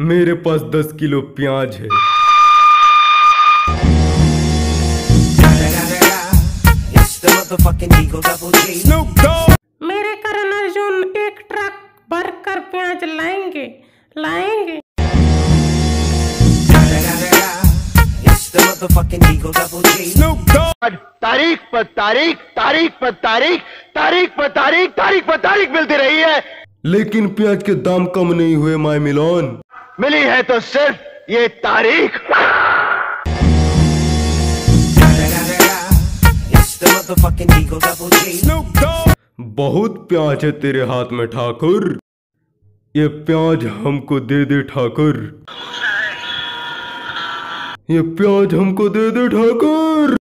मेरे पास 10 किलो प्याज है। मेरे करण अर्जुन एक ट्रक भरकर प्याज लाएंगे। तारीख पर तारीख मिलती रही है, लेकिन प्याज के दाम कम नहीं हुए। माय मिलोन, मिली है तो सिर्फ ये तारीख। बहुत प्याज है तेरे हाथ में ठाकुर, ये प्याज हमको दे दे ठाकुर, ये प्याज हमको दे दे ठाकुर।